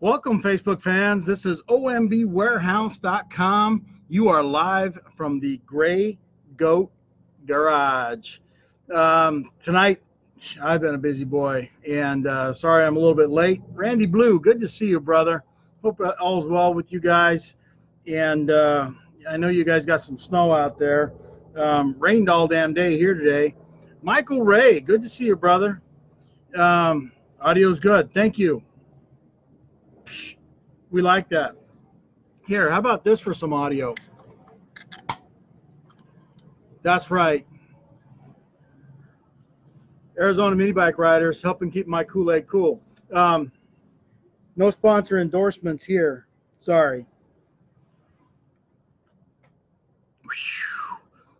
Welcome, Facebook fans. This is OMBWarehouse.com. You are live from the Gray Goat Garage. Tonight, I've been a busy boy, and sorry I'm a little bit late. Randy Blue, good to see you, brother. Hope all's well with you guys. And I know you guys got some snow out there. Rained all damn day here today. Michael Ray, good to see you, brother. Audio's good. Thank you. We like that. Here, how about this for some audio? That's right. Arizona Mini Bike Riders, helping keep my Kool-Aid cool. No sponsor endorsements here. Sorry.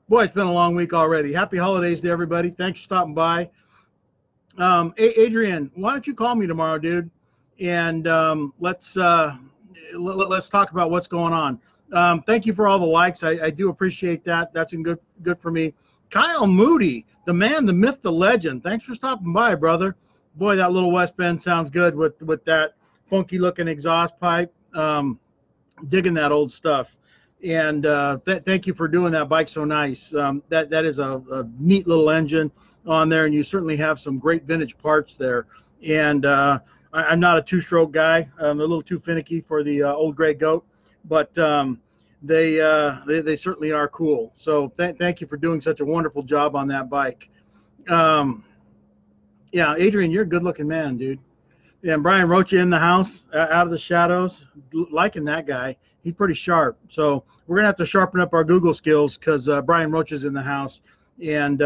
Boy, it's been a long week already. Happy holidays to everybody. Thanks for stopping by. Adrian, why don't you call me tomorrow, dude? And let's talk about what's going on. Thank you for all the likes. I do appreciate that. That's been good for me. Kyle Moody, the man, the myth, the legend. Thanks for stopping by, brother. Boy, that little West Bend sounds good with that funky looking exhaust pipe. Digging that old stuff. And thank you for doing that bike so nice. That is a neat little engine on there, and you certainly have some great vintage parts there. And I'm not a two-stroke guy. I'm a little too finicky for the old Gray Goat, but they certainly are cool. So thank you for doing such a wonderful job on that bike. Yeah, Adrian, you're a good-looking man, dude. And Brian Roach in the house, out of the shadows, liking that guy. He's pretty sharp. So we're going to have to sharpen up our Google skills because Brian Roach is in the house. And,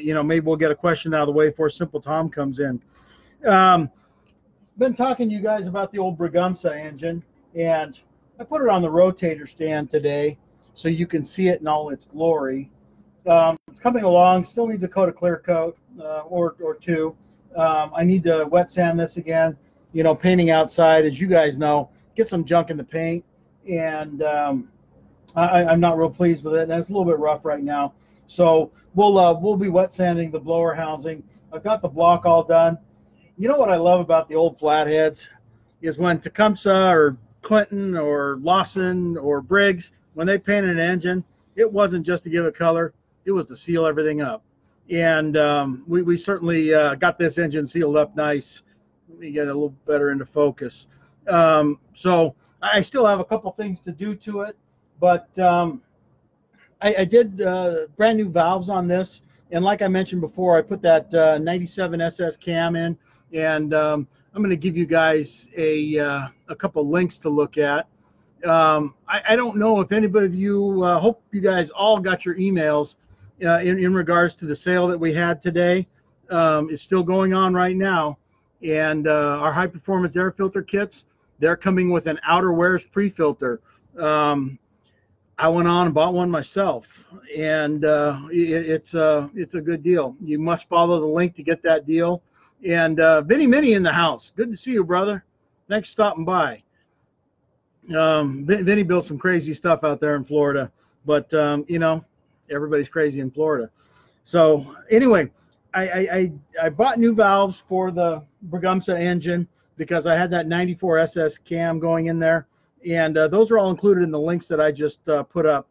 you know, maybe we'll get a question out of the way before Simple Tom comes in. Been talking to you guys about the old Briggumseh engine, and I put it on the rotator stand today so you can see it in all its glory. It's coming along, still needs a coat of clear coat or two. I need to wet sand this again. You know, painting outside, as you guys know, get some junk in the paint, and I'm not real pleased with it, and it's a little bit rough right now. So we'll be wet sanding the blower housing. I've got the block all done. You know what I love about the old flatheads is when Tecumseh or Clinton or Lawson or Briggs, when they painted an engine, it wasn't just to give it color. It was to seal everything up. And we certainly got this engine sealed up nice. Let me get a little better into focus. So I still have a couple things to do to it, but I did brand new valves on this. And like I mentioned before, I put that 97 SS cam in. And I'm going to give you guys a couple links to look at. I don't know if anybody of you, hope you guys all got your emails in regards to the sale that we had today. It's still going on right now. And our high-performance air filter kits, they're coming with an outer wears pre-filter. I went on and bought one myself, and it's a good deal. You must follow the link to get that deal. And Vinny Mini in the house. Good to see you, brother. Thanks for stopping by. Vinny built some crazy stuff out there in Florida. But, you know, everybody's crazy in Florida. So, anyway, I bought new valves for the Briggumseh engine because I had that 94 SS cam going in there. And those are all included in the links that I just put up.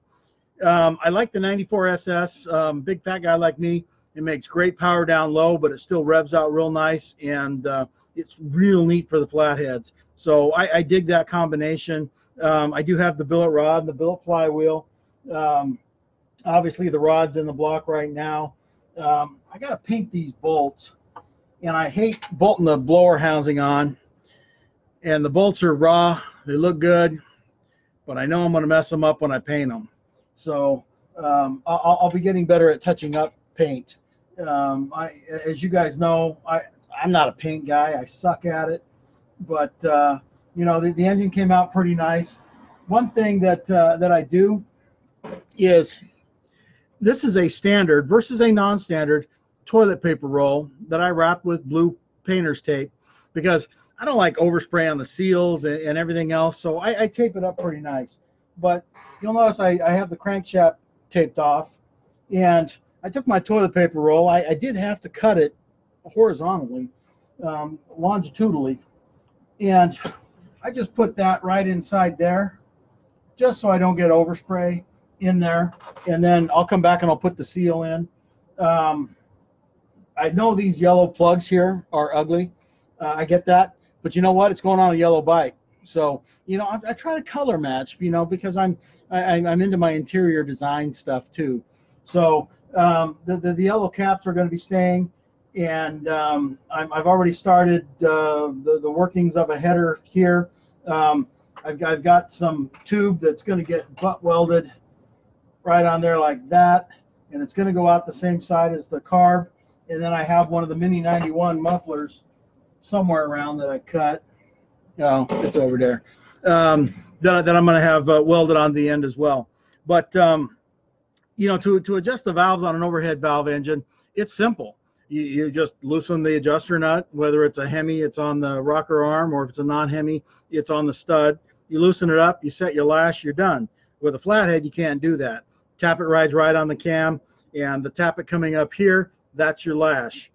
I like the 94 SS. Big fat guy like me. It makes great power down low, but it still revs out real nice, and it's real neat for the flatheads. So I dig that combination. I do have the billet rod and the billet flywheel. Obviously, the rod's in the block right now. I got to paint these bolts, and I hate bolting the blower housing on. And the bolts are raw. They look good, but I know I'm going to mess them up when I paint them. So I'll be getting better at touching up paint. As you guys know, I'm not a paint guy. I suck at it, but you know, the engine came out pretty nice. One thing that that I do is this is a standard versus a non-standard toilet paper roll that I wrap with blue painter's tape because I don't like overspray on the seals and everything else, so I tape it up pretty nice. But you'll notice I have the crankshaft taped off, and I took my toilet paper roll. I did have to cut it horizontally, longitudinally, and I just put that right inside there just so I don't get overspray in there, and then I'll come back and I'll put the seal in. I know these yellow plugs here are ugly. I get that, but you know what? It's going on a yellow bike. So, you know, I try to color match, you know, because I'm into my interior design stuff too. So the yellow caps are going to be staying, and I've already started the workings of a header here. I've got some tube that's going to get butt welded right on there like that, and it's going to go out the same side as the carb. And then I have one of the Mini 91 mufflers somewhere around that I cut. Oh, it's over there. That I'm going to have welded on the end as well. But, you know, to adjust the valves on an overhead valve engine, it's simple. You just loosen the adjuster nut, whether it's a Hemi, it's on the rocker arm, or if it's a non-Hemi, it's on the stud. You loosen it up, you set your lash, you're done. With a flathead, you can't do that. Tappet rides right on the cam, and the tappet coming up here, that's your lash.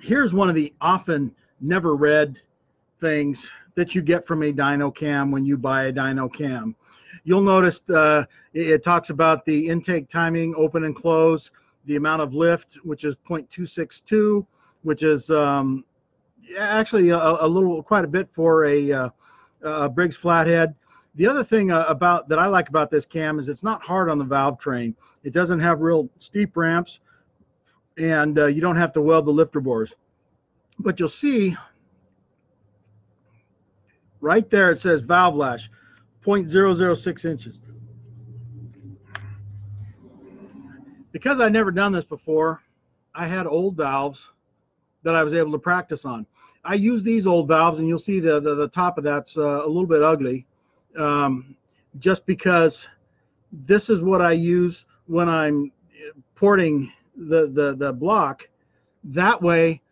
Here's one of the often never read things that you get from a dyno cam when you buy a dyno cam. You'll notice it talks about the intake timing, open and close, the amount of lift, which is 0.262, which is actually quite a bit for a Briggs flathead. The other thing that I like about this cam is it's not hard on the valve train. It doesn't have real steep ramps, and you don't have to weld the lifter bores. But you'll see right there it says valve lash, 0.006 inches. Because I'd never done this before, I had old valves that I was able to practice on. I use these old valves, and you'll see the top of that's a little bit ugly, just because this is what I use when I'm porting the block. That way,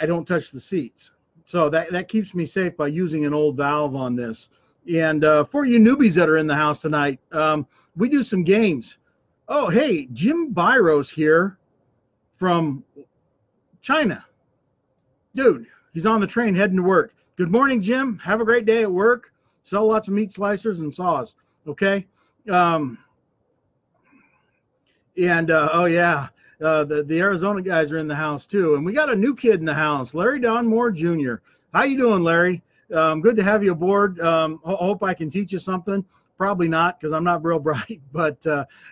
I don't touch the seats. So that keeps me safe by using an old valve on this. And for you newbies that are in the house tonight, we do some games. Oh, hey, Jim Byro's here from China. Dude, he's on the train heading to work. Good morning, Jim. Have a great day at work. Sell lots of meat slicers and saws, okay? Oh, yeah, the Arizona guys are in the house, too. And we got a new kid in the house, Larry Don Moore, Jr. How you doing, Larry? Good to have you aboard. Hope I can teach you something. Probably not, because I'm not real bright, but,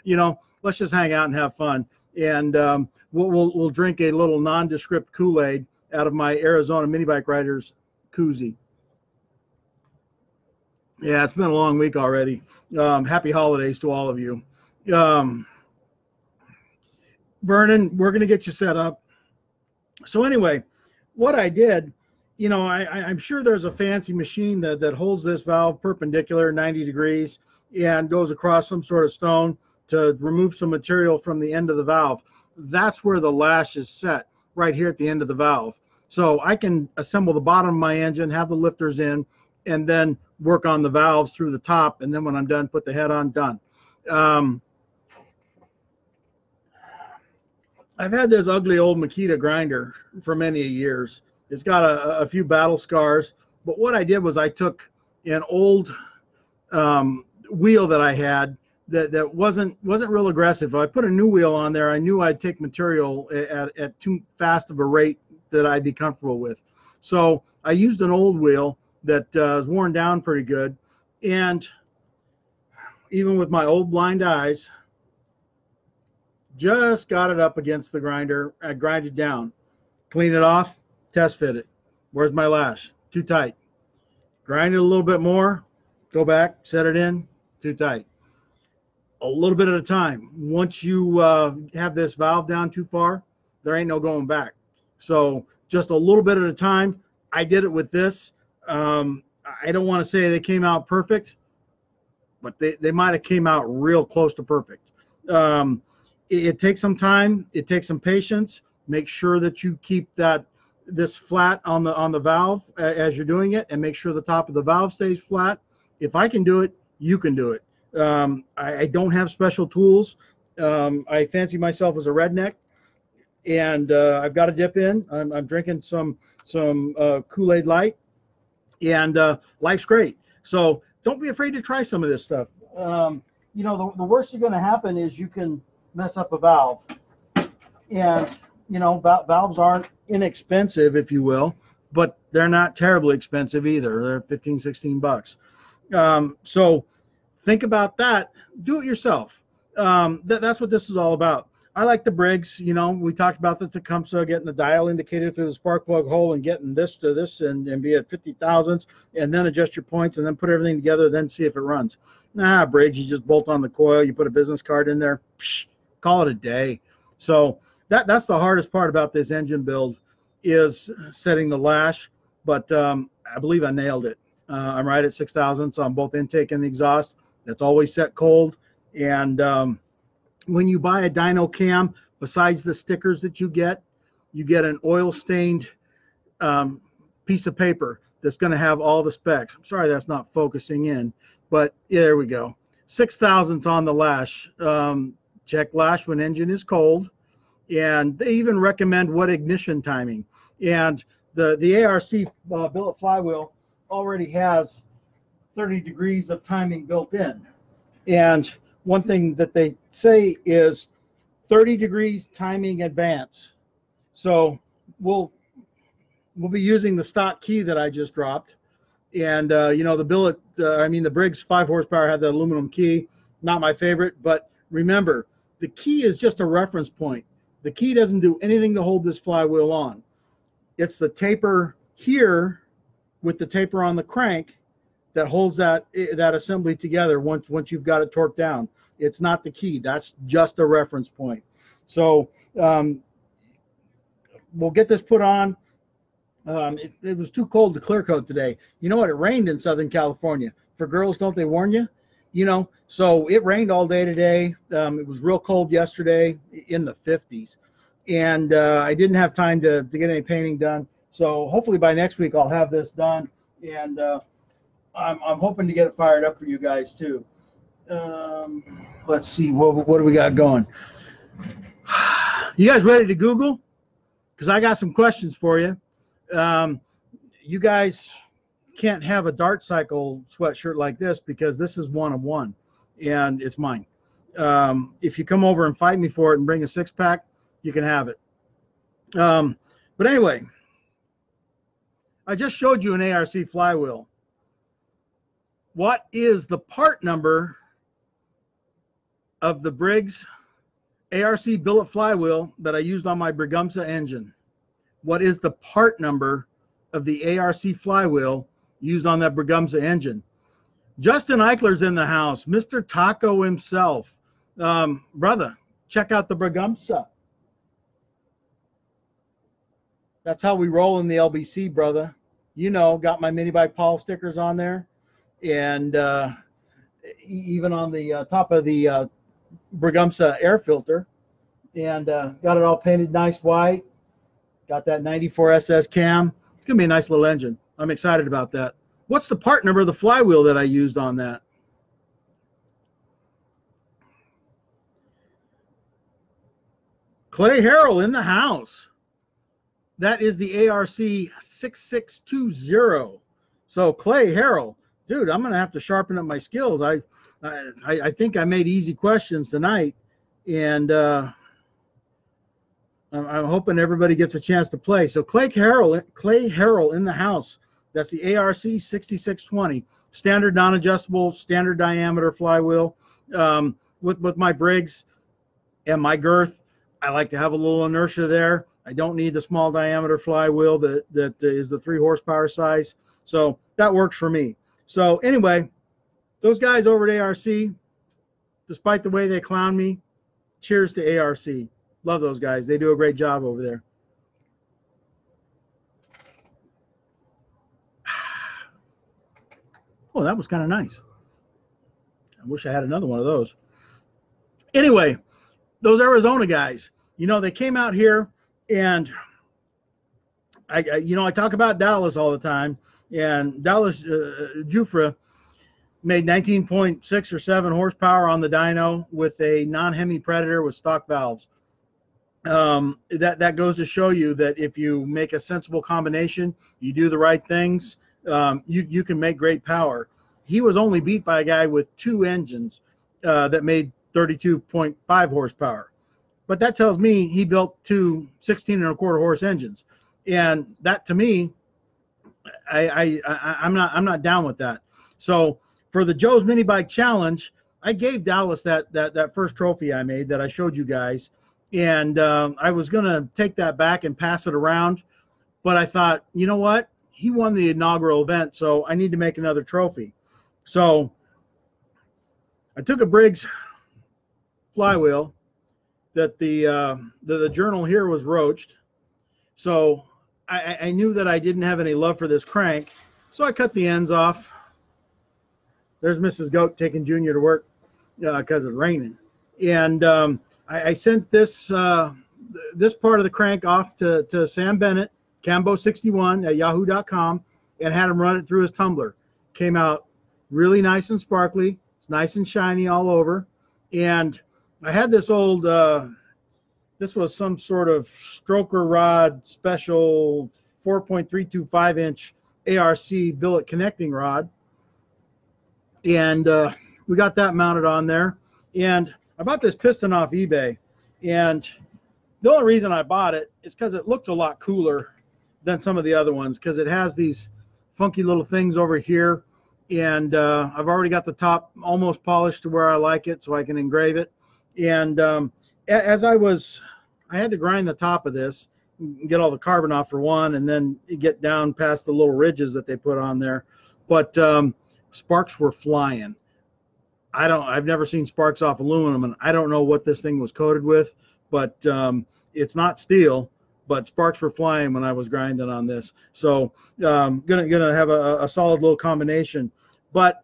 you know, let's just hang out and have fun, and we'll drink a little nondescript Kool-Aid out of my Arizona Mini Bike Riders koozie. Yeah, it's been a long week already. Happy holidays to all of you. Vernon, we're going to get you set up. So anyway, what I did, you know, I'm sure there's a fancy machine that holds this valve perpendicular 90 degrees and goes across some sort of stone to remove some material from the end of the valve. That's where the lash is set, right here at the end of the valve. So I can assemble the bottom of my engine, have the lifters in, and then work on the valves through the top. And then when I'm done, put the head on, done. I've had this ugly old Makita grinder for many years. It's got a few battle scars. But what I did was I took an old wheel that I had that wasn't real aggressive. I put a new wheel on there. I knew I'd take material at too fast of a rate that I'd be comfortable with. So I used an old wheel that was worn down pretty good. And even with my old blind eyes, just got it up against the grinder. I grind it down, clean it off, test fit it. Where's my lash? Too tight. Grind it a little bit more, go back, set it in, too tight. A little bit at a time. Once you have this valve down too far, there ain't no going back. So just a little bit at a time. I did it with this. I don't want to say they came out perfect, but they might have came out real close to perfect. It takes some time. It takes some patience. Make sure that you keep this flat on the valve as you're doing it, and make sure the top of the valve stays flat. If I can do it, you can do it. I don't have special tools. I fancy myself as a redneck, and I've got a dip in. I'm drinking some Kool-Aid Light. and life's great. So don't be afraid to try some of this stuff. You know, the worst you're going to happen is you can mess up a valve, and you know, valves aren't inexpensive, if you will, but they're not terribly expensive either. They're 15, 16 bucks. So think about that. Do it yourself. That's what this is all about. I like the Briggs. You know, we talked about the Tecumseh, getting the dial indicator through the spark plug hole and getting this to this and be at 50 thousandths, and then adjust your points and then put everything together, then see if it runs. Nah, Briggs, you just bolt on the coil, you put a business card in there, psh, call it a day. So that's the hardest part about this engine build is setting the lash, but I believe I nailed it. I'm right at 6 thousandths on both intake and the exhaust. That's always set cold. And when you buy a dyno cam, besides the stickers that you get an oil stained piece of paper that's going to have all the specs. I'm sorry that's not focusing in, but yeah, there we go. 6 thousandths on the lash. Check lash when engine is cold, and they even recommend what ignition timing. And the ARC billet flywheel already has 30 degrees of timing built in. And one thing that they say is 30 degrees timing advance. So we'll be using the stock key that I just dropped. And you know, the billet, the Briggs 5 horsepower had the aluminum key, not my favorite, but remember, the key is just a reference point. The key doesn't do anything to hold this flywheel on. It's the taper here with the taper on the crank that holds that assembly together once you've got it torqued down. It's not the key. That's just a reference point. So we'll get this put on. It was too cold to clear coat today. You know what? It rained in Southern California. For girls, don't they warn you? You know, so it rained all day today. It was real cold yesterday in the 50s. And I didn't have time to get any painting done. So hopefully by next week I'll have this done. And I'm hoping to get it fired up for you guys too. Let's see, what do we got going? You guys ready to Google? Because I got some questions for you. You guys can't have a dart cycle sweatshirt like this because this is one of one, and it's mine. If you come over and fight me for it and bring a 6-pack, you can have it. But anyway, I just showed you an ARC flywheel. What is the part number of the Briggs ARC billet flywheel that I used on my Briggumseh engine? What is the part number of the ARC flywheel used on that Briggumseh engine? Justin Eichler's in the house, Mr. Taco himself. Brother, check out the Briggumseh. That's how we roll in the LBC, brother. You know, got my Mini Bike Paul stickers on there, and even on the top of the Briggumseh air filter, and got it all painted nice white. Got that 94 SS cam. It's gonna be a nice little engine. I'm excited about that. What's the part number of the flywheel that I used on that? Clay Harrell in the house. That is the ARC 6620. So Clay Harrell, dude, I'm gonna have to sharpen up my skills. I think I made easy questions tonight, and I'm hoping everybody gets a chance to play. So Clay Harrell in the house. That's the ARC 6620. Standard non-adjustable, standard diameter flywheel. With my Briggs and my girth, I like to have a little inertia there. I don't need the small diameter flywheel that is the 3 horsepower size. So that works for me. So anyway, those guys over at ARC, despite the way they clown me, cheers to ARC. Love those guys. They do a great job over there. Oh, that was kind of nice. I wish I had another one of those. Anyway, those Arizona guys, you know, they came out here, and I talk about Dallas all the time, and Dallas Jufra made 19.6 or 7 horsepower on the dyno with a non-Hemi Predator with stock valves. That goes to show you that if you make a sensible combination, you do the right things, you can make great power. He was only beat by a guy with two engines that made 32.5 horsepower. But that tells me he built two 16.25 horse engines. And that, to me, I'm not down with that. So for the Joe's Mini Bike Challenge, I gave Dallas that first trophy I made that I showed you guys. And I was going to take that back and pass it around. But I thought, you know what? He won the inaugural event, so I need to make another trophy. So I took a Briggs flywheel that the journal here was roached. So I knew that I didn't have any love for this crank, so I cut the ends off. There's Mrs. Goat taking Junior to work because it's raining. And I sent this part of the crank off to Sam Bennett, Cambo61 at yahoo.com, and had him run it through his tumbler. Came out really nice and sparkly. It's nice and shiny all over. And I had this old, this was some sort of stroker rod special 4.325 inch ARC billet connecting rod. And we got that mounted on there. And I bought this piston off eBay. And the only reason I bought it is because it looked a lot cooler than some of the other ones, because it has these funky little things over here. And I've already got the top almost polished to where I like it, so I can engrave it. And as I had to grind the top of this, get all the carbon off for one, and then get down past the little ridges that they put on there. But sparks were flying. I've never seen sparks off aluminum, and I don't know what this thing was coated with, but it's not steel. But sparks were flying when I was grinding on this. So gonna have a solid little combination. But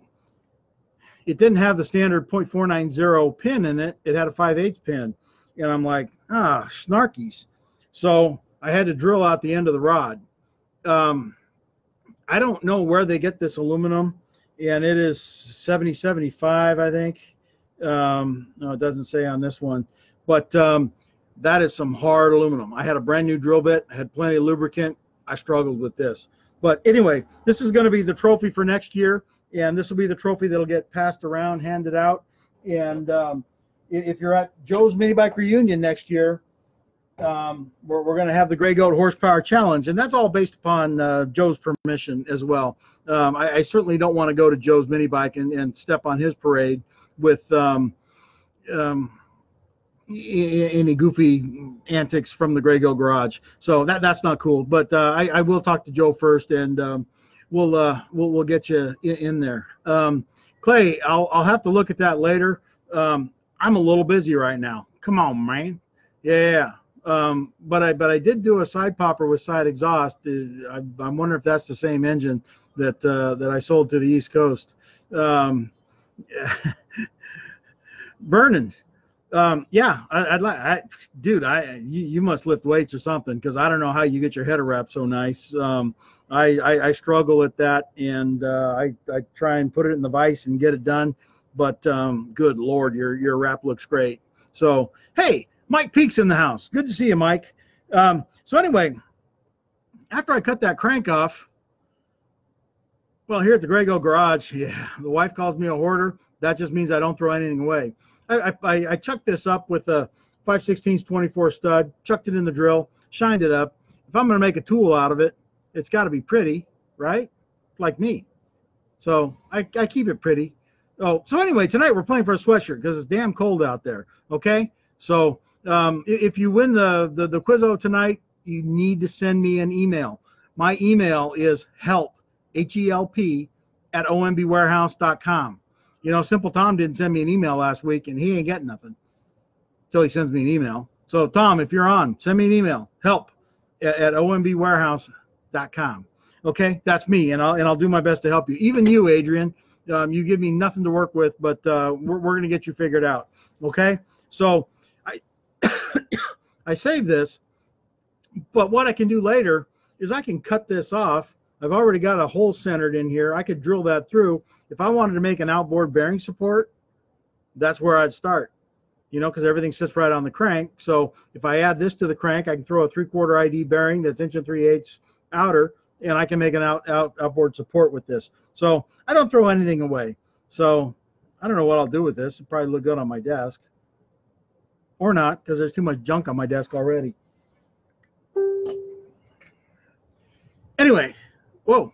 it didn't have the standard .490 pin in it. It had a 5/8 pin. And I'm like, ah, snarkies. So I had to drill out the end of the rod. I don't know where they get this aluminum. And it is 7075, I think. No, it doesn't say on this one. But that is some hard aluminum. I had a brand new drill bit. I had plenty of lubricant. I struggled with this. But anyway, this is going to be the trophy for next year. And this will be the trophy that'll get passed around, handed out. And if you're at Joe's Mini Bike Reunion next year, we're going to have the Gray Goat Horsepower Challenge. And that's all based upon Joe's permission as well. I certainly don't want to go to Joe's Mini Bike and step on his parade with any goofy antics from the Gray Goat Garage. So that's not cool. But I will talk to Joe first, and we'll get you in there. Clay, I'll have to look at that later. I'm a little busy right now. Come on, man. Yeah. But I did do a side popper with side exhaust. I'm wondering if that's the same engine that that I sold to the East Coast. Vernon. Dude, you must lift weights or something, because I don't know how you get your head wrapped so nice. I struggle at that, and I try and put it in the vise and get it done, but good Lord, your wrap looks great. So hey, Mike Peak's in the house. Good to see you, Mike. So anyway, after I cut that crank off, well, here at the Gray Goat Garage, yeah, the wife calls me a hoarder. That just means I don't throw anything away. I chucked this up with a 5/16 24 stud, chucked it in the drill, shined it up. If I'm going to make a tool out of it, it's got to be pretty, right? Like me. So I keep it pretty. Oh, so anyway, tonight we're playing for a sweatshirt because it's damn cold out there, okay? So if you win the Quizzo tonight, you need to send me an email. My email is help, H-E-L-P, at OMBWarehouse.com. You know, Simple Tom didn't send me an email last week, and he ain't getting nothing until he sends me an email. So, Tom, if you're on, send me an email, help at ombwarehouse.com. Okay, that's me, and I'll do my best to help you. Even you, Adrian, you give me nothing to work with, but we're going to get you figured out. Okay, so I saved this, but what I can do later is I can cut this off. I've already got a hole centered in here. I could drill that through. If I wanted to make an outboard bearing support, that's where I'd start, you know, because everything sits right on the crank. So if I add this to the crank, I can throw a 3/4 ID bearing that's 1 3/8 outer and I can make an outboard support with this. So I don't throw anything away. So I don't know what I'll do with this. It'll probably look good on my desk. Or not, because there's too much junk on my desk already. Anyway, whoa,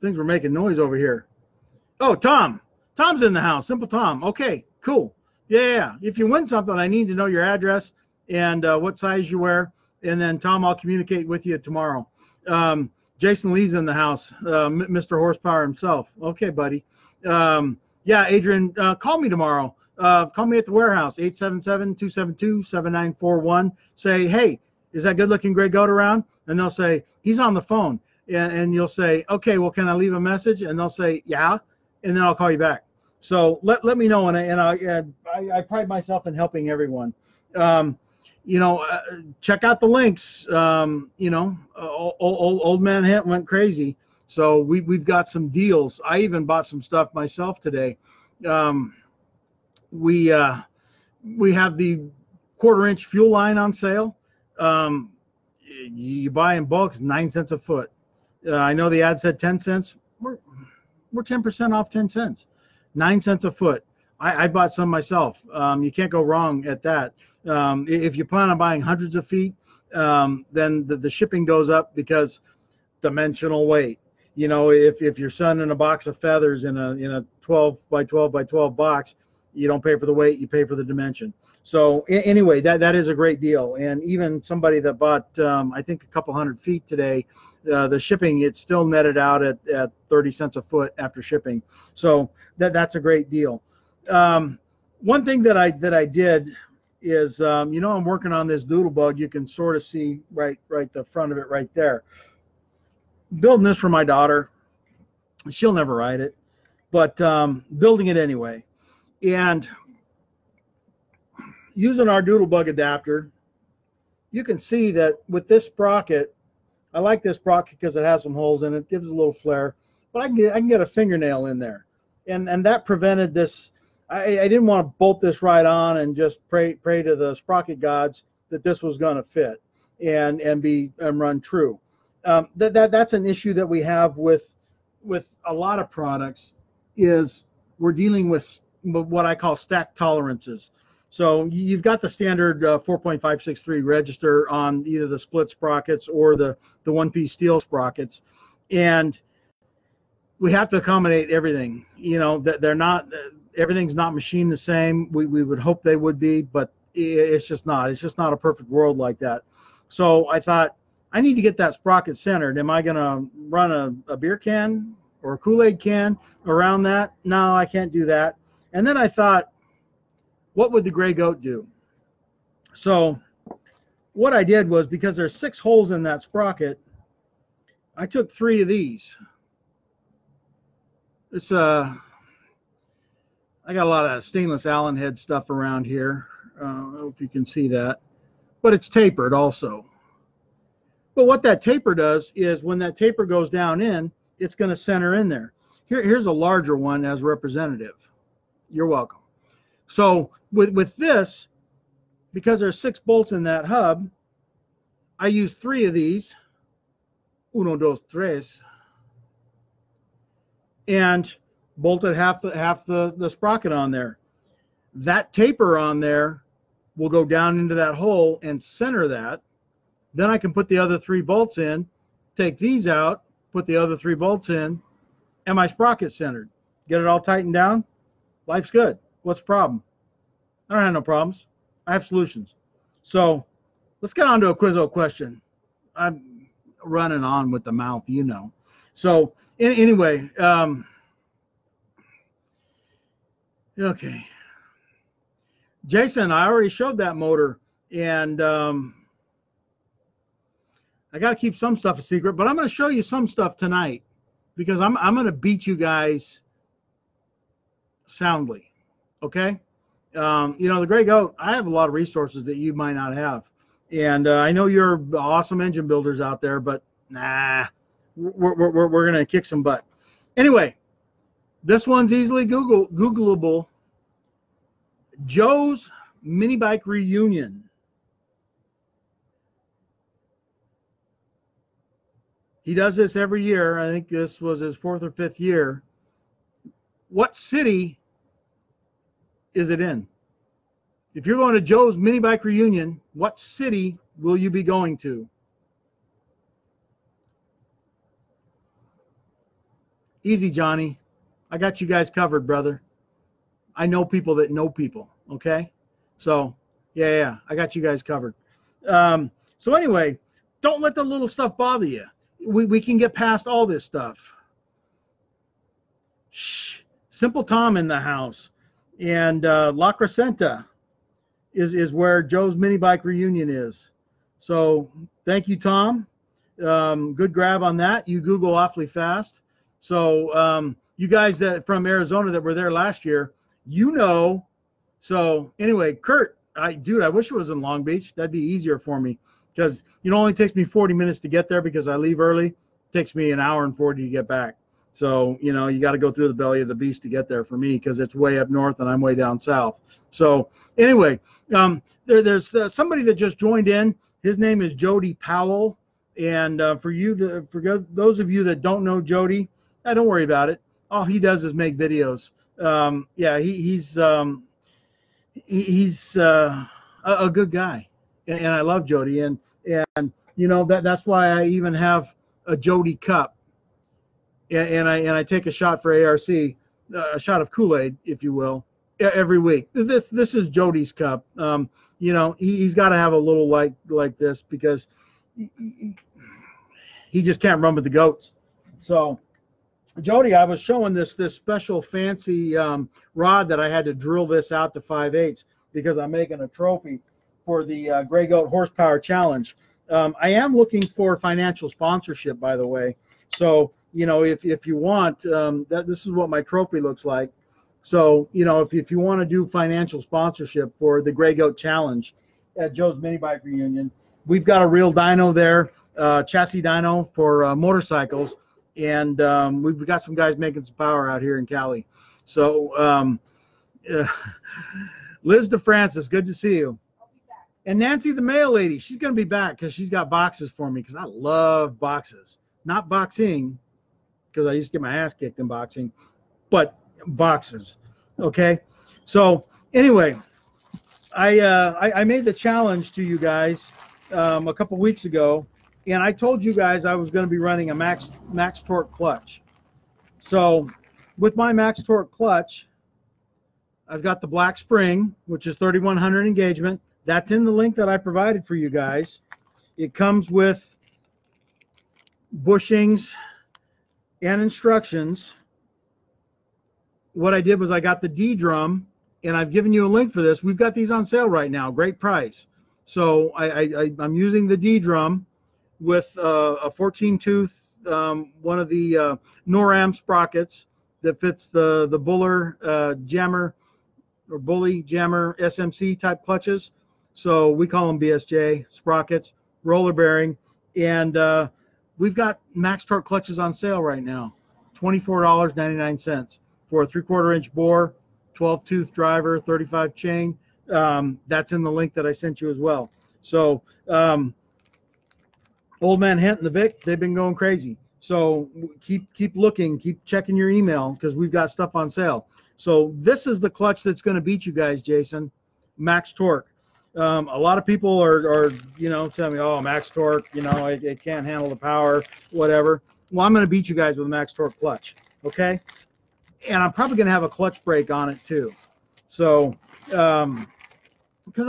things were making noise over here. Oh, Tom. Tom's in the house, Simple Tom. Okay, cool. Yeah, if you win something, I need to know your address and what size you wear. And then, Tom, I'll communicate with you tomorrow. Jason Lee's in the house, Mr. Horsepower himself. Okay, buddy. Yeah, Adrian, call me tomorrow. Call me at the warehouse, 877-272-7941. Say, hey, is that good-looking Gray Goat around? And they'll say, he's on the phone. And you'll say, okay, well, can I leave a message? And they'll say, yeah. And then I'll call you back. So let me know, and I pride myself in helping everyone. You know, check out the links. You know, old man Hint went crazy, so we've got some deals. I even bought some stuff myself today. We have the quarter-inch fuel line on sale. You buy in bulk, it's 9 cents a foot. I know the ad said 10 cents. We're 10% off 10 cents. 9 cents a foot. I bought some myself. You can't go wrong at that. If you plan on buying hundreds of feet, then the shipping goes up because dimensional weight. You know, if you're sending a box of feathers in a 12 by 12 by 12 box, you don't pay for the weight, you pay for the dimension. So anyway, that is a great deal. And even somebody that bought, I think, a couple hundred feet today, the shipping, it's still netted out at 30 cents a foot after shipping. So that's a great deal. One thing that I did is, you know, I'm working on this Doodlebug. You can sort of see right the front of it right there. Building this for my daughter. She'll never ride it, but building it anyway. And using our Doodlebug adapter, you can see that with this sprocket, I like this sprocket because it has some holes in it, gives a little flare, but I can get a fingernail in there. And that prevented this. I didn't want to bolt this right on and just pray to the sprocket gods that this was going to fit and run true. That's an issue that we have with a lot of products, is we're dealing with what I call stack tolerances. So you've got the standard 4.563 register on either the split sprockets or the one-piece steel sprockets, and we have to accommodate everything. You know, that they're not, everything's not machined the same. We would hope they would be, but it's just not. It's just not a perfect world like that. So I thought, I need to get that sprocket centered. Am I going to run a beer can or a Kool-Aid can around that? No, I can't do that. And then I thought, what would the Gray Goat do? So what I did was, because there's 6 holes in that sprocket, I took 3 of these. It's I got a lot of stainless Allen head stuff around here. I hope you can see that, but it's tapered also. But what that taper does is, when that taper goes down in, it's going to center in there. Here's a larger one as representative. You're welcome. So with this, because there's 6 bolts in that hub, I used 3 of these, uno, dos, tres, and bolted half the sprocket on there. That taper on there will go down into that hole and center that. Then I can put the other 3 bolts in, take these out, put the other 3 bolts in, and my sprocket's centered. Get it all tightened down. Life's good. What's the problem? I don't have no problems. I have solutions. So let's get on to a Quizzo question. I'm running on with the mouth, you know. So anyway, okay. Jason, I already showed that motor, and I got to keep some stuff a secret, but I'm going to show you some stuff tonight, because I'm going to beat you guys soundly, okay? You know, the Gray Goat, I have a lot of resources that you might not have. And I know you're awesome engine builders out there, but nah, we're going to kick some butt. Anyway, this one's easily Googleable. Joe's Mini Bike Reunion. He does this every year. I think this was his fourth or fifth year. What city is it in? If you're going to Joe's Mini Bike Reunion, what city will you be going to? Easy, Johnny. I got you guys covered, brother. I know people that know people, okay? So, yeah, I got you guys covered. So anyway, don't let the little stuff bother you. We can get past all this stuff. Shh. Simple Tom in the house. And La Crescenta is where Joe's Mini Bike Reunion is. So thank you, Tom. Good grab on that. You Google awfully fast. So you guys that from Arizona that were there last year, you know. So anyway, Kurt, dude, I wish it was in Long Beach. That'd be easier for me because, you know, it only takes me 40 minutes to get there because I leave early. It takes me an hour and 40 to get back. So, you know, you got to go through the belly of the beast to get there for me because it's way up north and I'm way down south. So anyway, there's somebody that just joined in. His name is Jody Powell. And for those of you that don't know Jody, don't worry about it. All he does is make videos. Yeah, he's a good guy, and I love Jody. And you know that's why I even have a Jody cup, and I take a shot for ARC, a shot of Kool-Aid, if you will, every week. This is Jody's cup. You know, he's got to have a little like this because he just can't run with the goats. So. Jody, I was showing this special fancy rod that I had to drill this out to 5/8 because I'm making a trophy for the Gray Goat Horsepower Challenge. I am looking for financial sponsorship, by the way. So, you know, if you want, this is what my trophy looks like. So, you know, if you want to do financial sponsorship for the Gray Goat Challenge at Joe's Mini Bike Reunion, we've got a real dyno there, chassis dyno for motorcycles. And we've got some guys making some power out here in Cali. So, Liz DeFrancis, good to see you. I'll be back. And Nancy the Mail Lady, she's going to be back because she's got boxes for me because I love boxes. Not boxing because I used to get my ass kicked in boxing, but boxes, okay? So, anyway, I made the challenge to you guys a couple weeks ago. And I told you guys I was going to be running a Max Torque clutch. So with my Max Torque clutch, I've got the black spring, which is 3100 engagement. That's in the link that I provided for you guys. It comes with bushings and instructions. What I did was I got the D drum, and I've given you a link for this. We've got these on sale right now, great price. So I'm using the D drum with a 14-tooth, one of the Noram sprockets that fits the Buller jammer or Bully jammer SMC type clutches. So we call them BSJ sprockets, roller bearing. And we've got Max Torque clutches on sale right now, $24.99 for a 3/4-inch bore, 12-tooth driver, 35 chain. That's in the link that I sent you as well. So, Old Man Hent and the Vic, they've been going crazy. So keep looking, keep checking your email because we've got stuff on sale. So this is the clutch that's going to beat you guys, Jason, Max Torque. A lot of people are you know, telling me, oh, Max Torque, you know, it can't handle the power, whatever. Well, I'm going to beat you guys with a Max Torque clutch, okay? And I'm probably going to have a clutch brake on it too. So because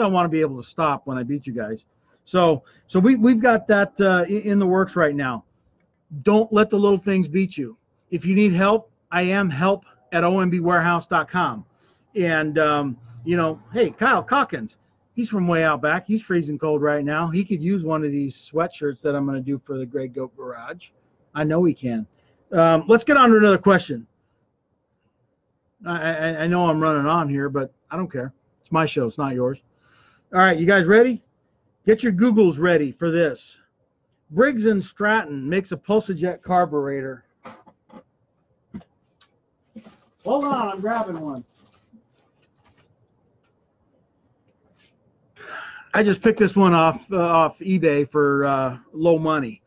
I want to be able to stop when I beat you guys. So we've got that in the works right now. Don't let the little things beat you. If you need help, I am help at OMBWarehouse.com. And, you know, hey, Kyle Calkins, he's from way out back. He's freezing cold right now. He could use one of these sweatshirts that I'm going to do for the Gray Goat Garage. I know he can. Let's get on to another question. I know I'm running on here, but I don't care. It's my show. It's not yours. All right, you guys ready? Get your Googles ready for this. Briggs and Stratton makes a Pulsa Jet carburetor. Hold on, I'm grabbing one. I just picked this one off eBay for low money.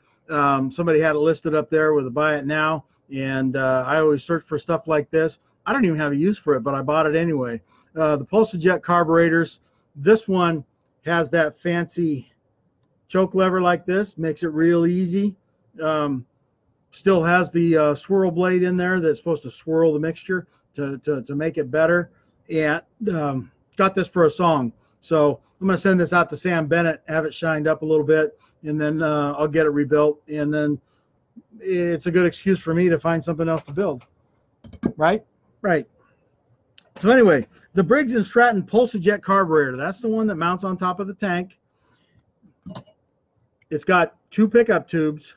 somebody had it listed up there with a buy it now, and I always search for stuff like this. I don't even have a use for it, but I bought it anyway. The Pulsa Jet carburetors, this one has that fancy choke lever like this, makes it real easy. Still has the swirl blade in there that's supposed to swirl the mixture to make it better. And got this for a song. So I'm going to send this out to Sam Bennett, have it shined up a little bit, and then I'll get it rebuilt. And then it's a good excuse for me to find something else to build. Right? Right. So anyway, the Briggs & Stratton Pulsa Jet carburetor, that's the one that mounts on top of the tank. It's got two pickup tubes,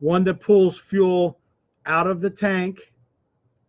one that pulls fuel out of the tank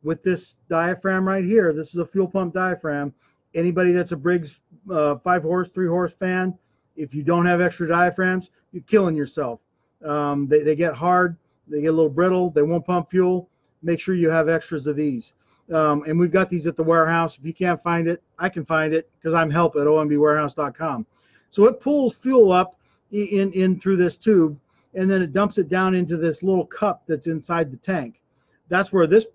with this diaphragm right here. This is a fuel pump diaphragm. Anybody that's a Briggs 5-horse, 3-horse fan, if you don't have extra diaphragms, you're killing yourself. They get hard, they get a little brittle, they won't pump fuel. Make sure you have extras of these. And we've got these at the warehouse. If you can't find it, I can find it because I'm help at OMBWarehouse.com. So it pulls fuel up in through this tube, and then it dumps it down into this little cup that's inside the tank. That's where this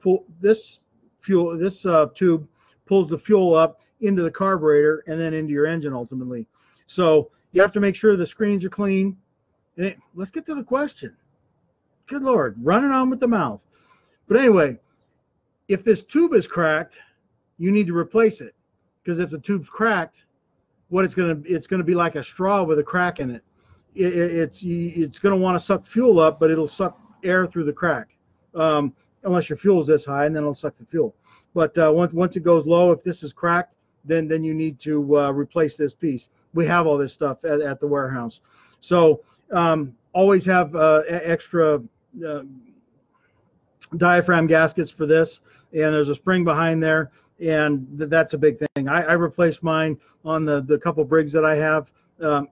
tube pulls the fuel up into the carburetor and then into your engine ultimately. So you have to make sure the screens are clean. And let's get to the question. Good Lord, running on with the mouth. But anyway, if this tube is cracked, you need to replace it, because if the tube's cracked, what it's gonna be like a straw with a crack in it. It's gonna want to suck fuel up, but it'll suck air through the crack. Unless your fuel's this high, and then it'll suck the fuel. But once it goes low, if this is cracked, then you need to replace this piece. We have all this stuff at the warehouse. So always have extra diaphragm gaskets for this, and there's a spring behind there, and that's a big thing. I replace mine on the couple Briggs that I have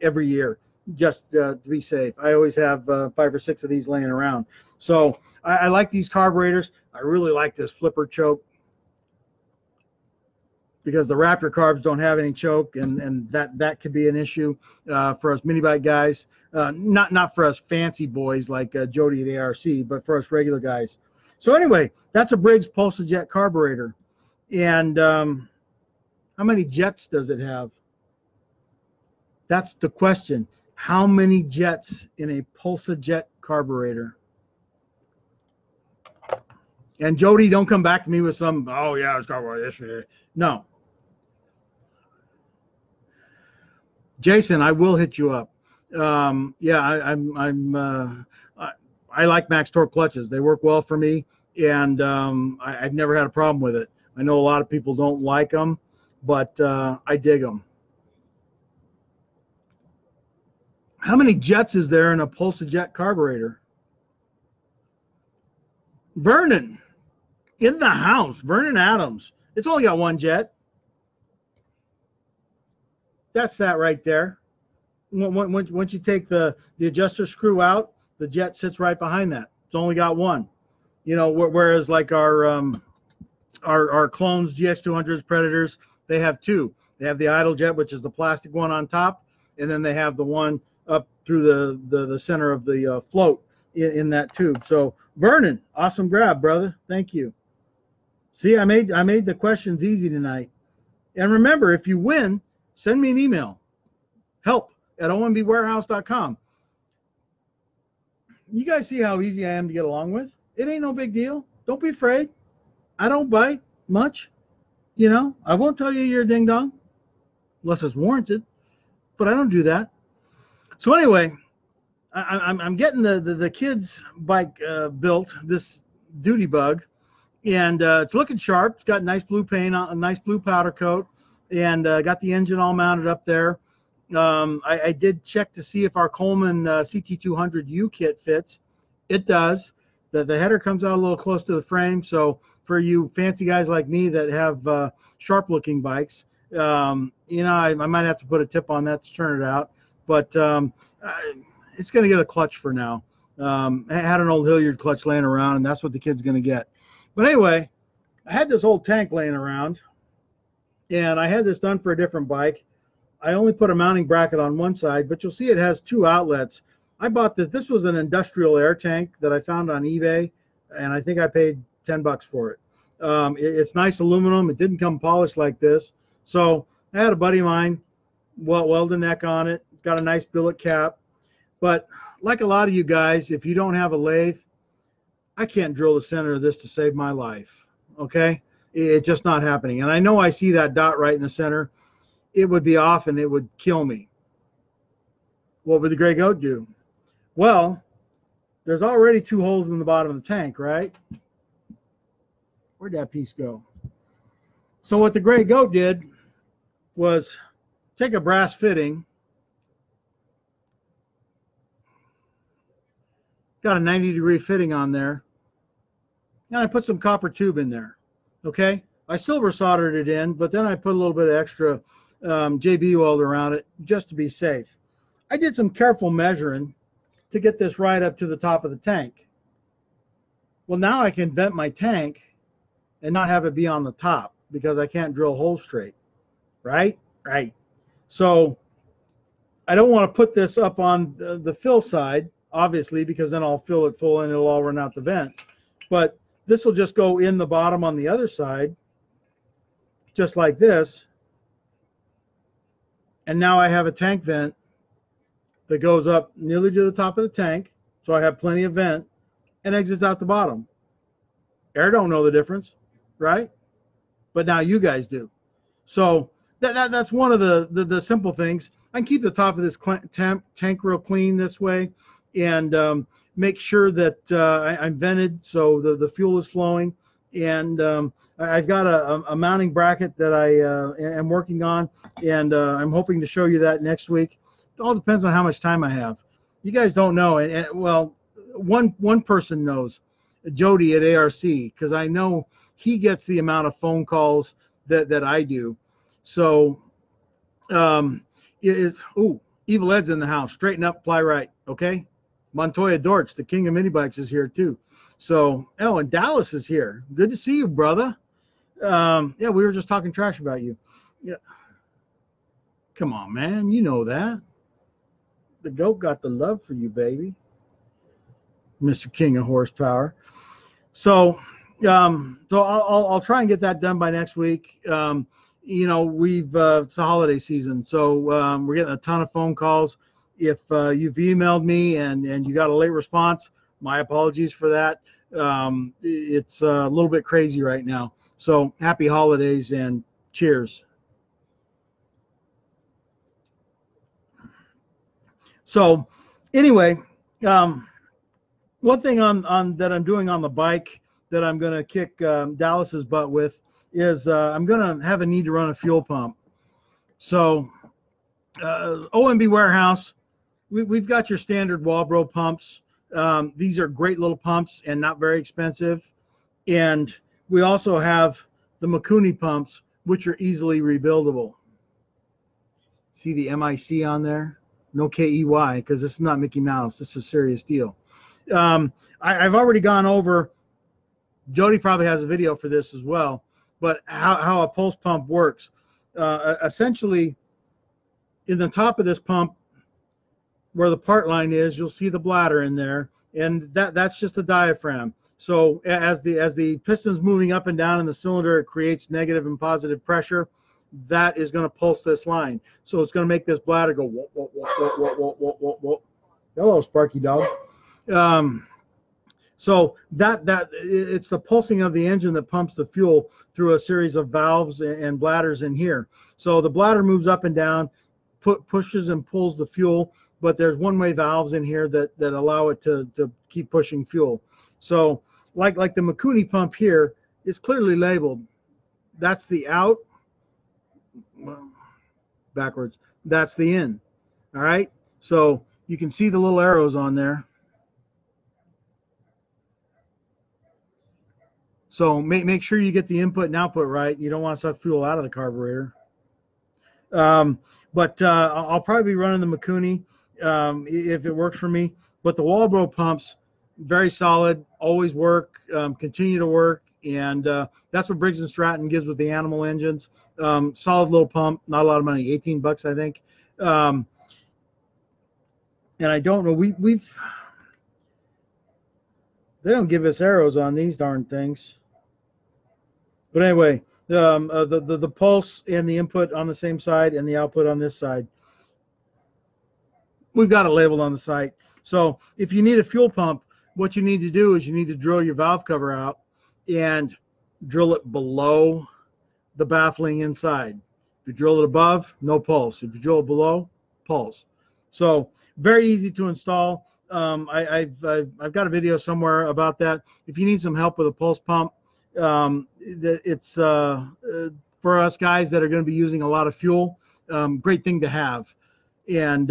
every year, just to be safe. I always have 5 or 6 of these laying around. So I like these carburetors. I really like this flipper choke, because the Raptor carbs don't have any choke, and that could be an issue for us mini bike guys. Not for us fancy boys like Jody at ARC, but for us regular guys. So anyway, that's a Briggs Pulsa Jet carburetor. And how many jets does it have? That's the question. How many jets in a Pulsa Jet carburetor? And Jody, don't come back to me with some, oh yeah, it's carburetor. No. Jason, I will hit you up. Yeah, I like Max Torque clutches. They work well for me, and I've never had a problem with it. I know a lot of people don't like them, but I dig them. How many jets is there in a Pulsa Jet carburetor? Vernon, in the house. Vernon Adams. It's only got one jet. That's that right there. Once you take the adjuster screw out, the jet sits right behind that. It's only got one. You know, whereas like our clones, GX200s, Predators, they have two. They have the idle jet, which is the plastic one on top, and then they have the one up through the center of the float in that tube. So Vernon, awesome grab, brother. Thank you. See, I made the questions easy tonight. And remember, if you win, send me an email. help@ombwarehouse.com. You guys see how easy I am to get along with? It ain't no big deal. Don't be afraid. I don't bite much. You know, I won't tell you you're a ding-dong, unless it's warranted, but I don't do that. So anyway, I'm getting the kids' bike built, this Doodlebug, and it's looking sharp. It's got nice blue paint on, a nice blue powder coat, and got the engine all mounted up there. I did check to see if our Coleman CT200U kit fits. It does. The header comes out a little close to the frame, so for you fancy guys like me that have sharp-looking bikes, you know, I might have to put a tip on that to turn it out. But it's going to get a clutch for now. I had an old Hilliard clutch laying around, and that's what the kid's going to get. But anyway, I had this old tank laying around, and I had this done for a different bike. I only put a mounting bracket on one side, but you'll see it has two outlets. I bought this. This was an industrial air tank that I found on eBay, and I think I paid $10 for it. It's nice aluminum. It didn't come polished like this. So I had a buddy of mine weld a neck on it. It's got a nice billet cap. But like a lot of you guys, if you don't have a lathe, I can't drill the center of this to save my life, okay? It's just not happening. And I know I see that dot right in the center. It would be off and it would kill me. What would the Gray Goat do? Well, there's already two holes in the bottom of the tank, right? Where'd that piece go? So what the Gray Goat did was take a brass fitting, got a 90-degree fitting on there, and I put some copper tube in there, okay? I silver soldered it in, but then I put a little bit of extra JB weld around it just to be safe. I did some careful measuring to get this right up to the top of the tank. Well, now I can vent my tank and not have it be on the top because I can't drill holes straight, right? Right. So I don't want to put this up on the fill side, obviously, because then I'll fill it full and it'll all run out the vent. But this will just go in the bottom on the other side, just like this. And now I have a tank vent that goes up nearly to the top of the tank, so I have plenty of vent, and exits out the bottom. Air don't know the difference, right? But now you guys do. So that's one of the simple things. I can keep the top of this tank real clean this way and make sure that I'm vented so the fuel is flowing. And I've got a mounting bracket that I am working on, and I'm hoping to show you that next week. It all depends on how much time I have. You guys don't know, and well, one person knows, Jody at ARC, because I know he gets the amount of phone calls that I do. So Evil Ed's in the house. Straighten up, fly right, okay? Montoya Dortch, the king of mini bikes, is here too. So, oh, and Dallas is here. Good to see you, brother. Yeah, we were just talking trash about you. Yeah. Come on, man, you know that. The goat got the love for you, baby. Mr. King of Horsepower. So, I'll try and get that done by next week. You know, it's the holiday season, so we're getting a ton of phone calls. If you've emailed me and you got a late response, my apologies for that. It's a little bit crazy right now. So happy holidays and cheers. So anyway, one thing on that I'm doing on the bike that I'm going to kick Dallas's butt with is I'm going to have a need to run a fuel pump. So OMB Warehouse, we've got your standard Walbro pumps. These are great little pumps and not very expensive. And we also have the Mikuni pumps, which are easily rebuildable. See the MIC on there? No KEY, because this is not Mickey Mouse. This is a serious deal. I've already gone over, Jody probably has a video for this as well, but how a pulse pump works. Essentially, in the top of this pump, where the part line is, you'll see the bladder in there, and that's just the diaphragm. So as the piston's moving up and down in the cylinder, it creates negative and positive pressure. That is going to pulse this line. So it's going to make this bladder go, whoop, whoop, whoop, whoop, whoop, whoop, whoop, whoop. Hello, Sparky dog. So it's the pulsing of the engine that pumps the fuel through a series of valves and bladders in here. So the bladder moves up and down, pushes and pulls the fuel, but there's one-way valves in here that allow it to keep pushing fuel. So like the Mikuni pump here, it's clearly labeled. That's the out, well, backwards. That's the in, all right? So you can see the little arrows on there. So make sure you get the input and output right. You don't want to suck fuel out of the carburetor. I'll probably be running the Mikuni if it works for me. But the Walbro pumps, very solid, always work, continue to work. And that's what Briggs & Stratton gives with the animal engines. Solid little pump, not a lot of money, $18, I think. And I don't know, they don't give us arrows on these darn things. But anyway, the pulse and the input on the same side and the output on this side. We've got it labeled on the site. So if you need a fuel pump, what you need to do is you need to drill your valve cover out and drill it below the baffling inside. If you drill it above, no pulse. If you drill it below, pulse. So very easy to install. I've got a video somewhere about that. If you need some help with a pulse pump, it's for us guys that are going to be using a lot of fuel, great thing to have. And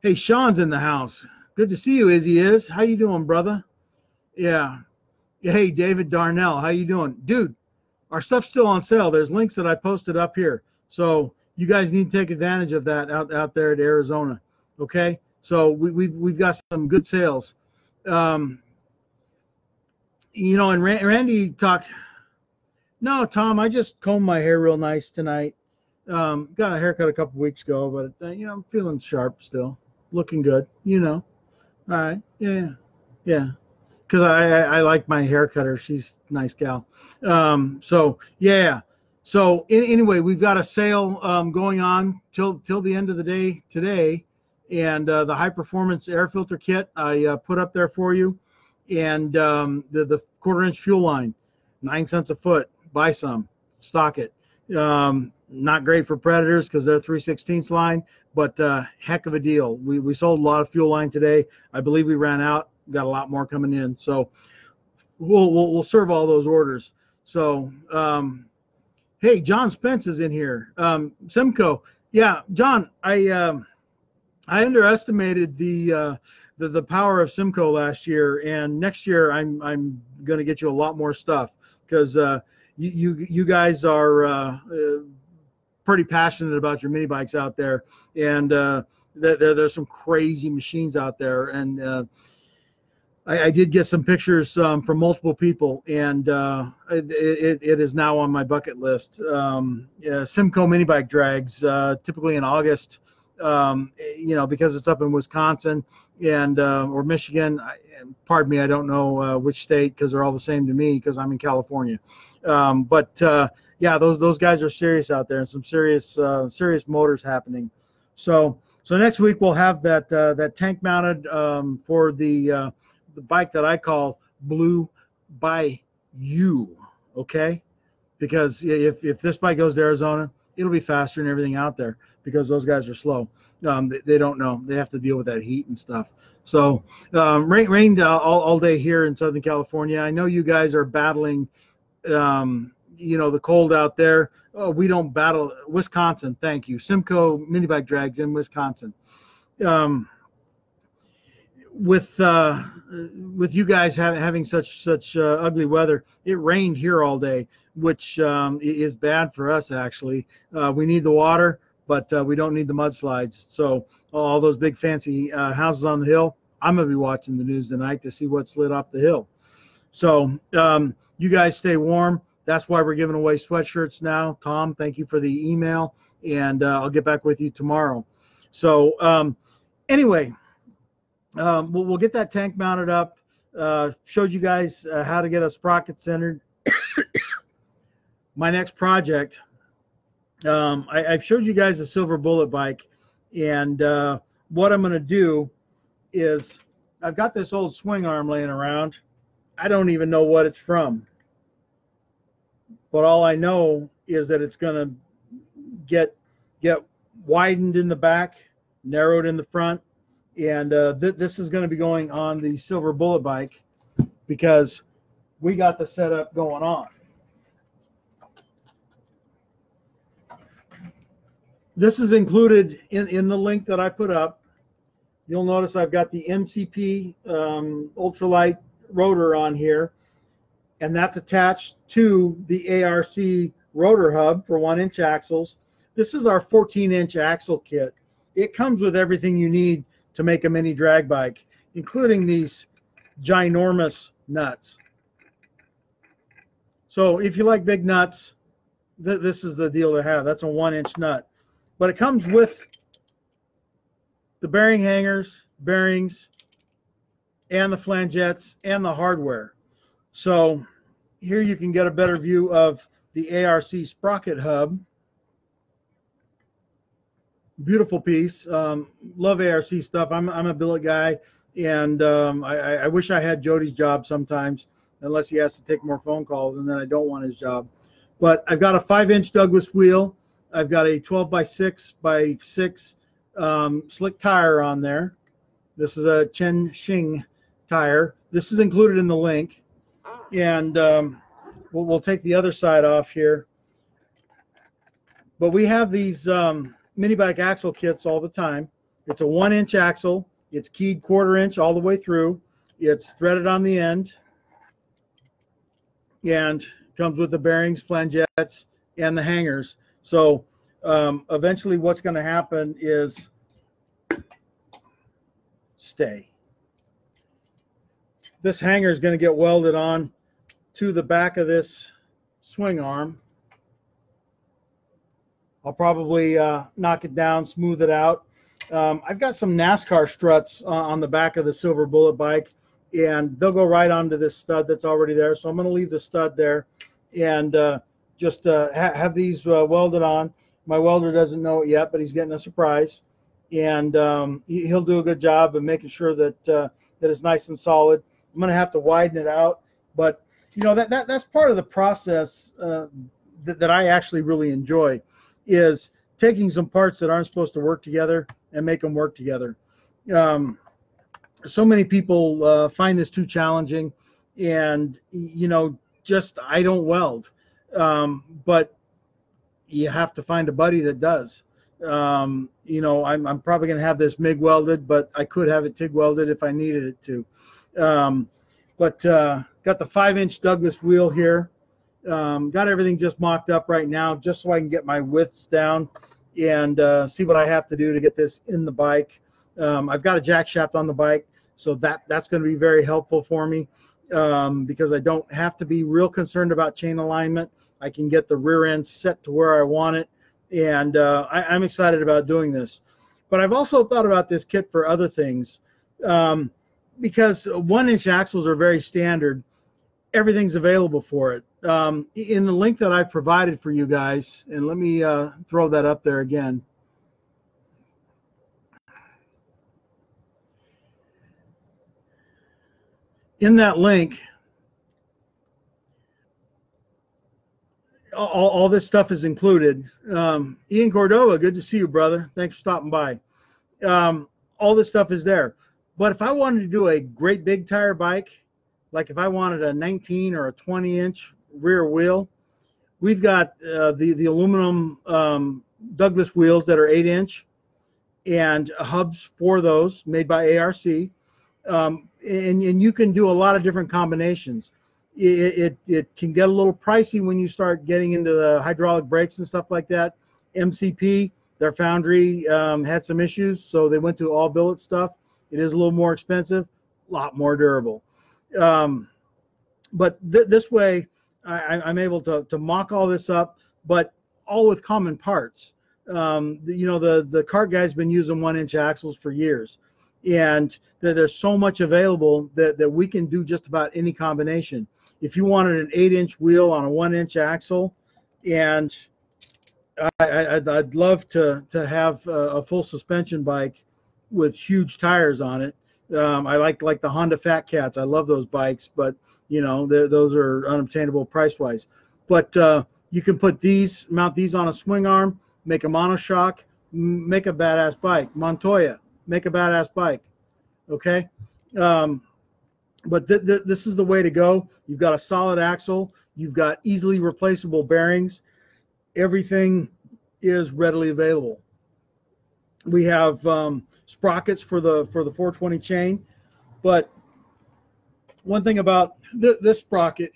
hey, Sean's in the house. Good to see you, Izzy is. How you doing, brother? Yeah. Hey, David Darnell, how you doing? Dude, our stuff's still on sale. There's links that I posted up here. So you guys need to take advantage of that out there at Arizona. Okay? So we've got some good sales. You know, and Randy talked. No, Tom, I just combed my hair real nice tonight. Got a haircut a couple weeks ago, but you know, I'm feeling sharp still, looking good, you know. All right, yeah, because I like my haircutter. She's a nice gal. So yeah, so anyway, we've got a sale going on till the end of the day today, and the high performance air filter kit I put up there for you, and the quarter-inch fuel line, 9 cents a foot. Buy some, stock it. Not great for Predators because they're 3/16 line, but heck of a deal. We sold a lot of fuel line today. I believe we ran out. Got a lot more coming in, so we'll serve all those orders. So hey, John Spence is in here. Simcoe, yeah, John, I underestimated the power of Simcoe last year, and next year I'm going to get you a lot more stuff because you guys are pretty passionate about your mini bikes out there, and there's some crazy machines out there. And I did get some pictures from multiple people, and it is now on my bucket list. Yeah, Simcoe minibike drags, typically in August, you know, because it's up in Wisconsin and or Michigan. Pardon me, I don't know which state because they're all the same to me because I'm in California. But yeah, those guys are serious out there, and some serious motors happening. So next week we'll have that tank mounted for the bike that I call Blue by You. Okay, because if this bike goes to Arizona, it'll be faster than everything out there because those guys are slow. They don't know. They have to deal with that heat and stuff. So rained all day here in Southern California. I know you guys are battling, you know, the cold out there. We don't battle Wisconsin. Thank you. Simcoe minibike drags in Wisconsin. With you guys having such ugly weather, it rained here all day, which is bad for us actually. We need the water, but we don't need the mudslides. So all those big fancy houses on the hill, I'm gonna be watching the news tonight to see what's lit off the hill. So you guys stay warm. That's why we're giving away sweatshirts now. Tom, thank you for the email, and I'll get back with you tomorrow. So anyway, we'll get that tank mounted up. Showed you guys how to get a sprocket centered. My next project, I've showed you guys a Silver Bullet bike, and what I'm going to do is I've got this old swing arm laying around. I don't even know what it's from, but all I know is that it's going to get widened in the back, narrowed in the front. And this is going to be going on the Silver Bullet bike because we got the setup going on. This is included in the link that I put up. You'll notice I've got the MCP ultralight rotor on here, and that's attached to the ARC rotor hub for 1-inch axles. This is our 14-inch axle kit. It comes with everything you need to make a mini drag bike, including these ginormous nuts. So if you like big nuts, this is the deal to have. That's a 1-inch nut, but it comes with the bearing hangers, bearings, and the flangettes and the hardware. So here you can get a better view of the ARC sprocket hub. Beautiful piece. Love ARC stuff. I'm a billet guy, and I wish I had Jody's job sometimes, unless he has to take more phone calls, and then I don't want his job. But I've got a 5-inch Douglas wheel. I've got a 12 by 6 by 6 slick tire on there. This is a Chen Xing tire. This is included in the link, and we'll take the other side off here. But we have these mini bike axle kits all the time. It's a 1-inch axle. It's keyed 1/4 inch all the way through. It's threaded on the end, and comes with the bearings, flangettes, and the hangers. So eventually what's going to happen is this hanger is going to get welded on to the back of this swing arm. I'll probably knock it down, smooth it out. I've got some NASCAR struts on the back of the Silver Bullet bike, and they'll go right onto this stud that's already there. So I'm going to leave the stud there and just have these welded on. My welder doesn't know it yet, but he's getting a surprise. And he'll do a good job of making sure that, that it's nice and solid. I'm going to have to widen it out. But, you know, that's part of the process that I actually really enjoy, is taking some parts that aren't supposed to work together and make them work together. So many people find this too challenging, and, you know, just I don't weld. But you have to find a buddy that does. You know, I'm probably going to have this MIG welded, but I could have it TIG welded if I needed it to. Got the 5-inch Douglas wheel here. Got everything just mocked up right now, just so I can get my widths down and see what I have to do to get this in the bike. I've got a jack shaft on the bike, so that's going to be very helpful for me, because I don't have to be real concerned about chain alignment. I can get the rear end set to where I want it, and I'm excited about doing this. But I've also thought about this kit for other things, because 1-inch axles are very standard. Everything's available for it. In the link that I provided for you guys, and let me throw that up there again. In that link, all this stuff is included. Ian Cordova, good to see you, brother. Thanks for stopping by. All this stuff is there. But if I wanted to do a great big tire bike, like if I wanted a 19 or a 20-inch rear wheel, we've got the aluminum Douglas wheels that are 8-inch, and hubs for those made by ARC. And you can do a lot of different combinations. It can get a little pricey when you start getting into the hydraulic brakes and stuff like that. MCP, their foundry, had some issues, so they went to all billet stuff. It is a little more expensive, a lot more durable. But this way, I'm able to mock all this up, but all with common parts. You know, the cart guy's been using 1-inch axles for years. And there's so much available that we can do just about any combination. If you wanted an 8-inch wheel on a 1-inch axle, and I'd love to have a full suspension bike with huge tires on it. I like the Honda Fat Cats. I love those bikes, but you know, those are unobtainable price-wise. But you can put these, mount these on a swing arm, make a monoshock, make a badass bike. Montoya. Make a badass bike, okay? But this is the way to go. You've got a solid axle. You've got easily replaceable bearings. Everything is readily available. We have sprockets for the 420 chain. But one thing about this sprocket,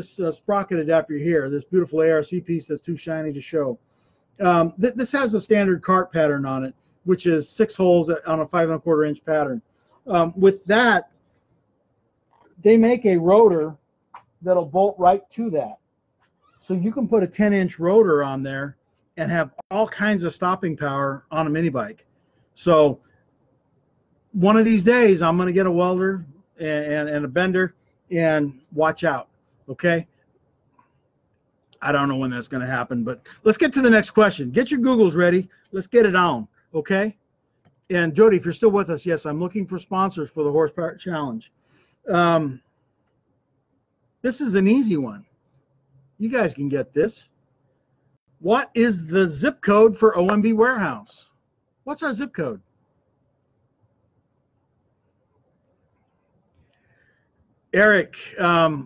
sprocket adapter here, this beautiful ARC piece that's too shiny to show, this has a standard cart pattern on it, which is 6 holes on a 5 1/4 inch pattern. With that, they make a rotor that'll bolt right to that. So you can put a 10-inch rotor on there and have all kinds of stopping power on a mini bike. So one of these days I'm going to get a welder and a bender, and watch out, okay? I don't know when that's going to happen, but let's get to the next question. Get your Googles ready. Let's get it on, okay? And Jody, if you're still with us, yes, I'm looking for sponsors for the Horsepower Challenge. This is an easy one. You guys can get this. What is the zip code for OMB Warehouse? What's our zip code? Eric,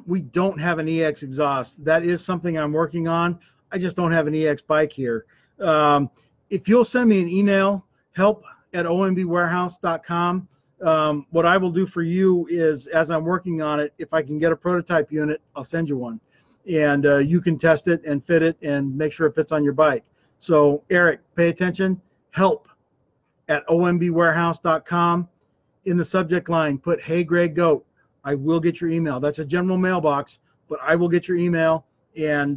we don't have an EX exhaust. That is something I'm working on. I just don't have an EX bike here. If you'll send me an email, help@ombwarehouse.com, what I will do for you is, as I'm working on it, if I can get a prototype unit, I'll send you one. And you can test it and fit it and make sure it fits on your bike. So, Eric, pay attention. help@ombwarehouse.com. In the subject line, put, hey, Gray Goat. I will get your email. That's a general mailbox, but I will get your email. And,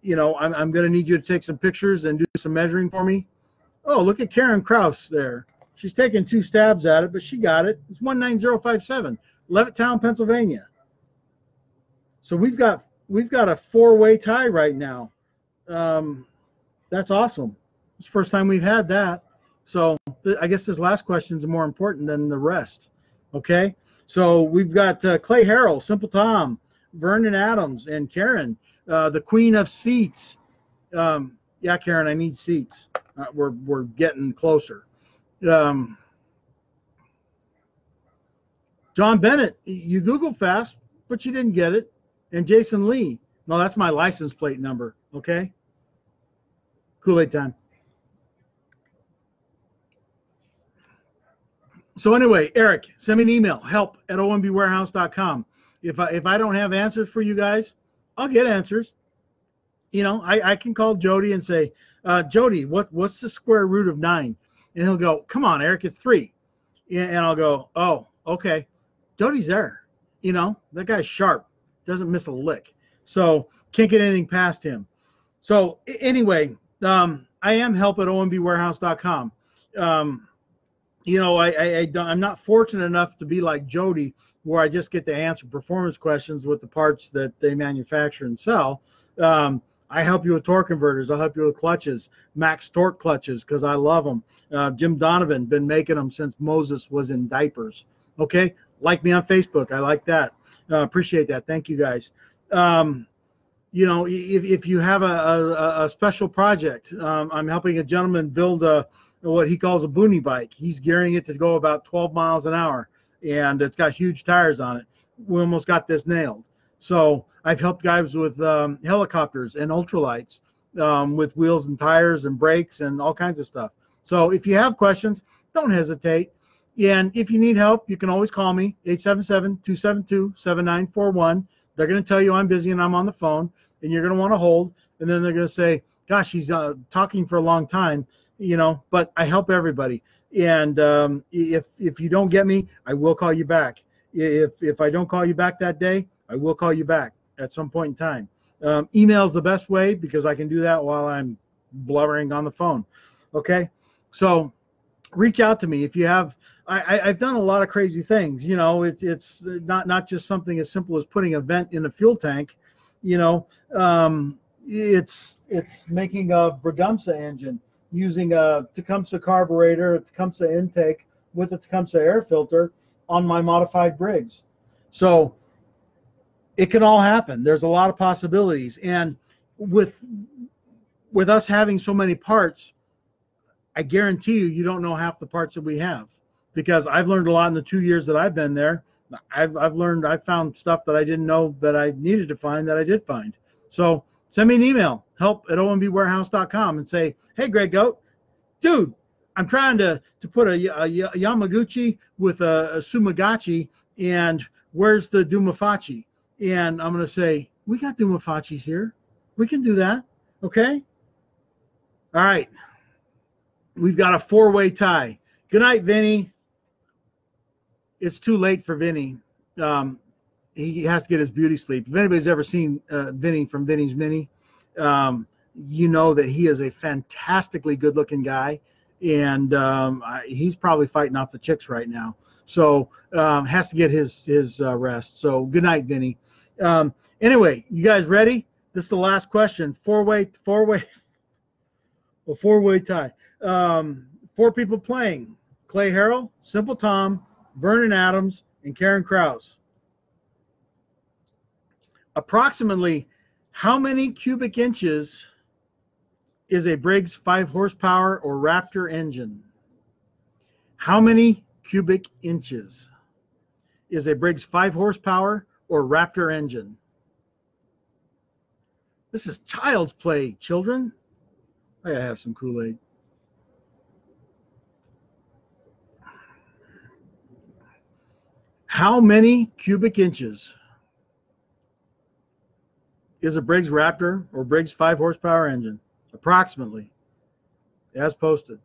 you know, I'm going to need you to take some pictures and do some measuring for me. Oh, look at Karen Krause there. She's taking two stabs at it, but she got it. It's 19057, Levittown, Pennsylvania. So we've got a four-way tie right now. That's awesome. It's the first time we've had that. So I guess this last question is more important than the rest, okay? So we've got Clay Harrell, Simple Tom, Vernon Adams, and Karen, the queen of seats. Yeah, Karen, I need seats. We're getting closer. John Bennett, you Google fast, but you didn't get it. And Jason Lee. No, that's my license plate number, okay? Kool-Aid time. So anyway, Eric, send me an email, help@ombwarehouse.com. If I don't have answers for you guys, I'll get answers. You know, I can call Jody and say, Jody, what's the square root of 9? And he'll go, come on, Eric, it's 3. And I'll go, oh, okay. Jody's there. You know, that guy's sharp. Doesn't miss a lick. So can't get anything past him. So anyway, I am help@ombwarehouse.com. You know, I'm not fortunate enough to be like Jody, where I just get to answer performance questions with the parts that they manufacture and sell. I help you with torque converters. I'll help you with clutches, Max Torque clutches, because I love them. Jim Donovan, been making them since Moses was in diapers. Okay, like me on Facebook. I like that. Appreciate that. Thank you, guys. You know, if you have a special project, I'm helping a gentleman build what he calls a boonie bike. He's gearing it to go about 12 miles an hour, and it's got huge tires on it. We almost got this nailed. So I've helped guys with helicopters and ultralights with wheels and tires and brakes and all kinds of stuff. So if you have questions, don't hesitate. And if you need help, you can always call me, 877-272-7941. They're going to tell you I'm busy and I'm on the phone, and you're going to want to hold. And then they're going to say, gosh, he's talking for a long time. You know, but I help everybody. And if you don't get me, I will call you back. If I don't call you back that day, I will call you back at some point in time. Email is the best way, because I can do that while I'm blubbering on the phone. Okay, so reach out to me if you have. I've done a lot of crazy things. You know, it's not just something as simple as putting a vent in a fuel tank. You know, it's making a Briggumseh engine, using a Tecumseh carburetor, a Tecumseh intake with a Tecumseh air filter on my modified Briggs. So it can all happen. There's a lot of possibilities. And with us having so many parts, I guarantee you, you don't know half the parts that we have, because I've learned a lot in the 2 years that I've been there. I've found stuff that I didn't know that I needed to find that I did find. So send me an email, help@ombwarehouse.com, and say, hey, Gray Goat, dude, I'm trying to put a Yamaguchi with a Sumagachi, and where's the Dumafachi? And I'm going to say, we got Dumafachis here. We can do that, okay? All right. We've got a four-way tie. Good night, Vinny. It's too late for Vinny. He has to get his beauty sleep. If anybody's ever seen Vinny from Vinny's Mini, you know that he is a fantastically good-looking guy, and he's probably fighting off the chicks right now. So has to get his rest. So good night, Vinny. Anyway, you guys ready? This is the last question. Four-way tie. Four people playing: Clay Harrell, Simple Tom, Vernon Adams, and Karen Krause. Approximately how many cubic inches is a Briggs 5-horsepower or Raptor engine? How many cubic inches is a Briggs 5-horsepower or Raptor engine? This is child's play, children. I gotta have some Kool-Aid. How many cubic inches is a Briggs Raptor or Briggs 5-horsepower engine? Approximately, as posted.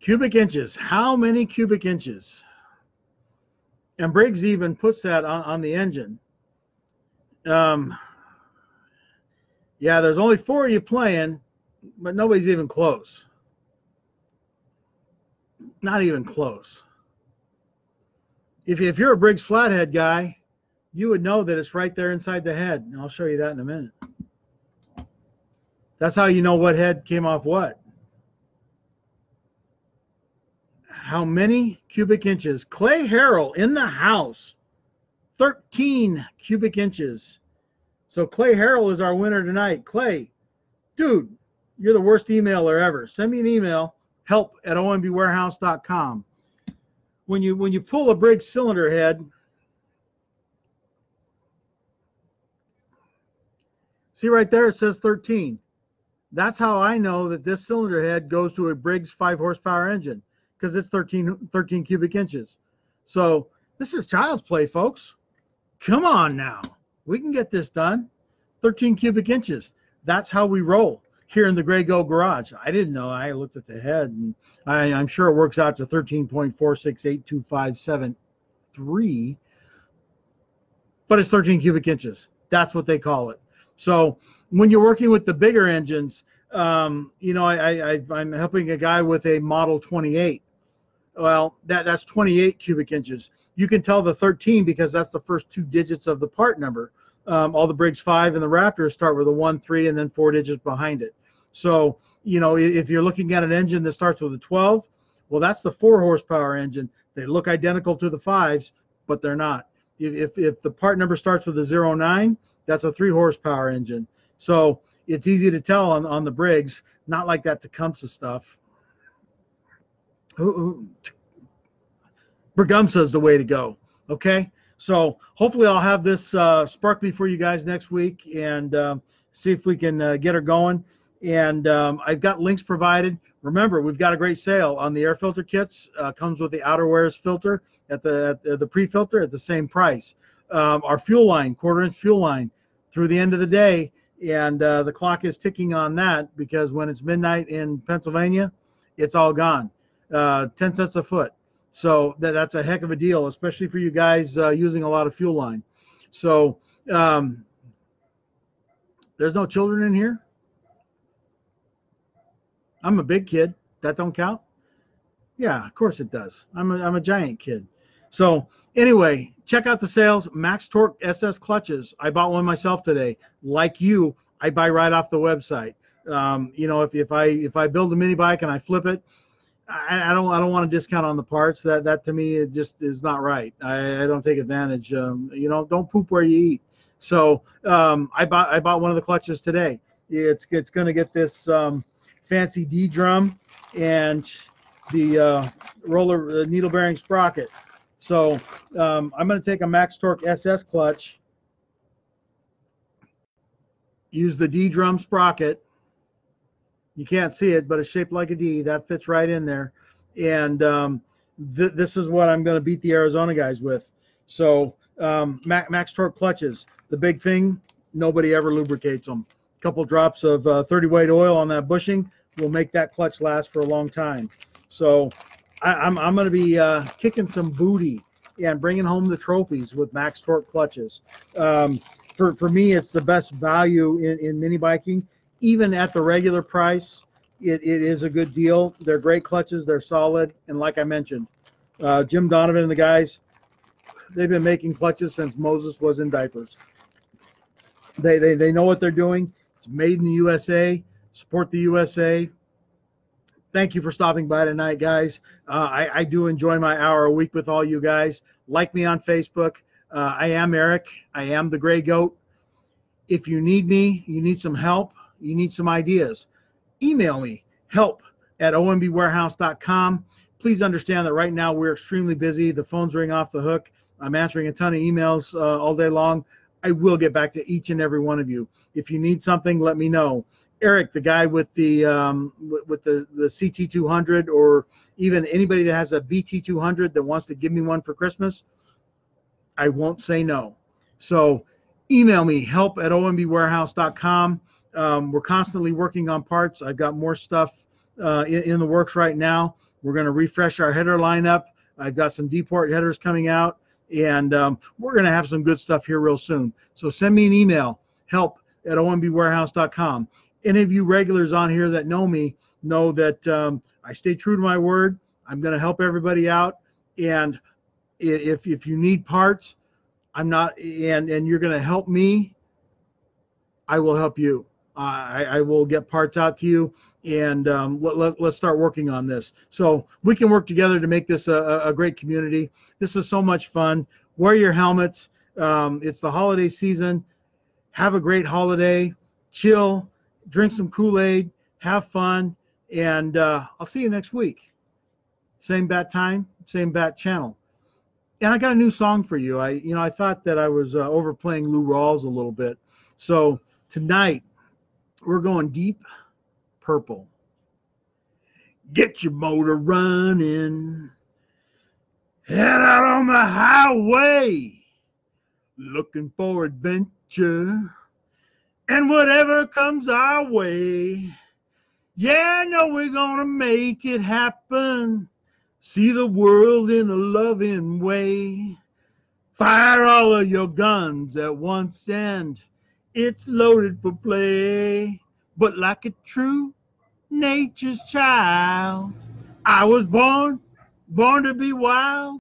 Cubic inches, how many cubic inches? And Briggs even puts that on the engine. Yeah, there's only 4 of you playing, but nobody's even close. Not even close. If you're a Briggs flathead guy, you would know that it's right there inside the head. And I'll show you that in a minute. That's how you know what head came off what. How many cubic inches? Clay Harrell in the house, 13 cubic inches. So Clay Harrell is our winner tonight. Clay, dude, you're the worst emailer ever. Send me an email, help@ombwarehouse.com. When you pull a Briggs cylinder head, see right there it says 13. That's how I know that this cylinder head goes to a Briggs 5-horsepower engine. Because it's 13 cubic inches. So this is child's play, folks. Come on now. We can get this done. 13 cubic inches. That's how we roll here in the Gray Goat Garage. I didn't know. I looked at the head, and I'm sure it works out to 13.468257.3. But it's 13 cubic inches. That's what they call it. So when you're working with the bigger engines, you know, I'm helping a guy with a Model 28. Well, that's 28 cubic inches. You can tell the 13 because that's the first 2 digits of the part number. All the Briggs 5 and the Raptors start with a 1, 3, and then 4 digits behind it. So, you know, if you're looking at an engine that starts with a 12, well, that's the 4-horsepower engine. They look identical to the 5s, but they're not. If the part number starts with a 09, that's a 3-horsepower engine. So it's easy to tell on the Briggs, not like that Tecumseh stuff. Briggumseh is the way to go. Okay, so hopefully I'll have this sparkly for you guys next week and see if we can get her going. And I've got links provided. Remember, we've got a great sale on the air filter kits. Comes with the outerwears filter at the pre-filter at the same price. Our fuel line, quarter-inch fuel line, through the end of the day. And the clock is ticking on that, because when it's midnight in Pennsylvania, it's all gone. 10 cents a foot. So that's a heck of a deal, especially for you guys using a lot of fuel line. So there's no children in here. I'm a big kid. That don't count? Yeah, of course it does. I'm a giant kid. So anyway, check out the sales. Max Torque SS clutches. I bought one myself today. Like you, I buy right off the website. You know, if I build a mini bike and I flip it, I don't want to discount on the parts. That to me, it just is not right. I don't take advantage. You know, don't poop where you eat. So I bought one of the clutches today. It's going to get this fancy D drum and the roller needle bearing sprocket. So I'm going to take a Max Torque SS clutch, use the D drum sprocket. You can't see it, but it's shaped like a D. That fits right in there. And this is what I'm going to beat the Arizona guys with. So Max Torque clutches. The big thing, nobody ever lubricates them. A couple drops of 30 weight oil on that bushing will make that clutch last for a long time. So I'm going to be kicking some booty and bringing home the trophies with Max Torque clutches. For me, it's the best value in mini biking. Even at the regular price, it is a good deal. They're great clutches. They're solid. And like I mentioned, Jim Donovan and the guys, they've been making clutches since Moses was in diapers. They know what they're doing. It's made in the USA. Support the USA. Thank you for stopping by tonight, guys. I do enjoy my hour a week with all you guys. Like me on Facebook. I am Eric. I am the Gray Goat. If you need me, you need some help, you need some ideas, email me, help@ombwarehouse.com. Please understand that right now we're extremely busy. The phones ring off the hook. I'm answering a ton of emails all day long. I will get back to each and every one of you. If you need something, let me know. Eric, the guy with the CT200, or even anybody that has a BT200 that wants to give me one for Christmas, I won't say no. So email me, help@ombwarehouse.com. We're constantly working on parts. I've got more stuff in the works right now. We're going to refresh our header lineup. I've got some D-port headers coming out, and we're going to have some good stuff here real soon. So send me an email, help@ombwarehouse.com. Any of you regulars on here that know me know that I stay true to my word. I'm going to help everybody out, and if you need parts, I'm not, and you're going to help me, I will help you. I will get parts out to you, and let's start working on this so we can work together to make this a great community. This is so much fun. Wear your helmets. It's the holiday season. Have a great holiday. Chill. Drink some Kool-Aid. Have fun. And I'll see you next week. Same bat time, same bat channel. And I got a new song for you. I thought that I was overplaying Lou Rawls a little bit. So tonight we're going Deep Purple. Get your motor running, head out on the highway, looking for adventure and whatever comes our way. Yeah, I know we're gonna make it happen. See the world in a loving way. Fire all of your guns at once and it's loaded for play. But like a true nature's child, I was born to be wild.